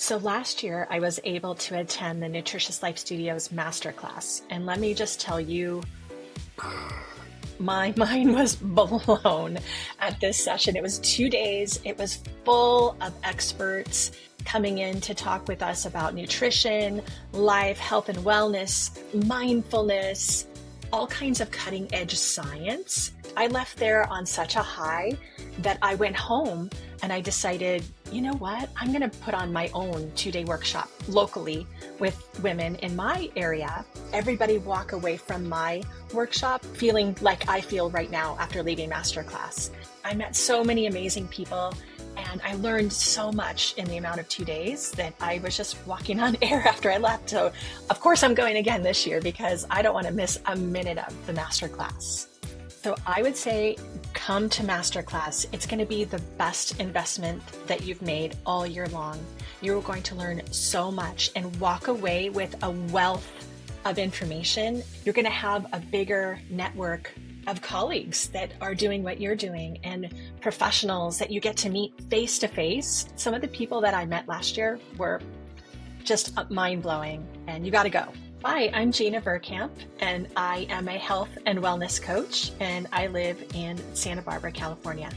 So last year, I was able to attend the Nutritious Life Studios Masterclass. And let me just tell you, my mind was blown at this session. It was 2 days. It was full of experts coming in to talk with us about nutrition, life, health and wellness, mindfulness, all kinds of cutting edge science. I left there on such a high that I went home and I decided, you know what, I'm going to put on my own 2-day workshop locally with women in my area. Everybody walk away from my workshop feeling like I feel right now after leaving Masterclass. I met so many amazing people and I learned so much in the amount of 2 days that I was just walking on air after I left. So of course I'm going again this year because I don't want to miss a minute of the Masterclass. So I would say come to Masterclass. It's going to be the best investment that you've made all year long. You're going to learn so much and walk away with a wealth of information. You're going to have a bigger network of colleagues that are doing what you're doing and professionals that you get to meet face to face. Some of the people that I met last year were just mind blowing, and you got to go. Hi, I'm Gina Verkamp, and I am a health and wellness coach, and I live in Santa Barbara, California.